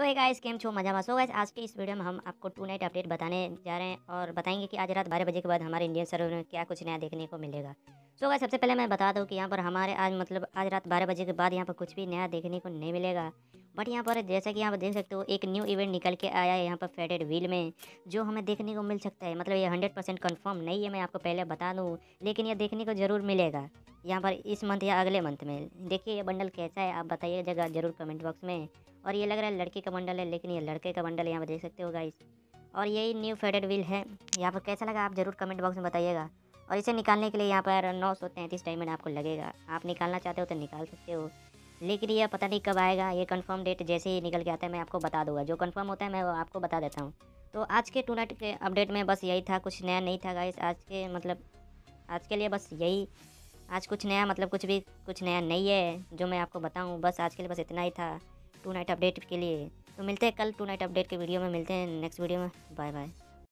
सो hey guys, game show मजा में। So guys, आज के इस वीडियो में हम आपको टू नाइट अपडेट बताने जा रहे हैं और बताएंगे कि आज रात 12 बजे के बाद हमारे इंडियन सर्वर में क्या कुछ नया देखने को मिलेगा। सो गाइस, सबसे पहले मैं बता दूं कि यहाँ पर हमारे आज रात 12 बजे के बाद यहाँ पर कुछ भी नया देखने को नहीं मिलेगा। बट यहाँ पर जैसा कि यहाँ पर देख सकते हो, एक न्यू इवेंट निकल के आया है यहाँ पर फेडेड व्हील में, जो हमें देखने को मिल सकता है। मतलब ये 100% कन्फर्म नहीं है, मैं आपको पहले बता दूँ, लेकिन ये देखने को ज़रूर मिलेगा यहाँ पर इस मंथ या अगले मंथ में। देखिए ये बंडल कैसा है, आप बताइए जगह ज़रूर कमेंट बॉक्स में। और ये लग रहा है लड़की का बंडल है, लेकिन ये लड़के का बंडल यहाँ पर देख सकते हो गाइस। और यही न्यू फेडेड व्हील है, यहाँ पर कैसा लगा आप ज़रूर कमेंट बॉक्स में बताइएगा। और इसे निकालने के लिए यहाँ पर 933 डायमंड आपको लगेगा। आप निकालना चाहते हो तो निकाल सकते हो, लेकिन यह पता नहीं कब आएगा। ये कंफर्म डेट जैसे ही निकल के आता है मैं आपको बता दूंगा, जो कंफर्म होता है मैं वो आपको बता देता हूँ। तो आज के टू नाइट के अपडेट में बस यही था, कुछ नया नहीं था गाइस। आज के लिए बस यही, आज कुछ नया कुछ नया नहीं है जो मैं आपको बताऊँ। बस आज के लिए बस इतना ही था टू नाइट अपडेट के लिए। तो मिलते हैं कल टू नाइट अपडेट के वीडियो में, मिलते हैं नेक्स्ट वीडियो में। Bye bye.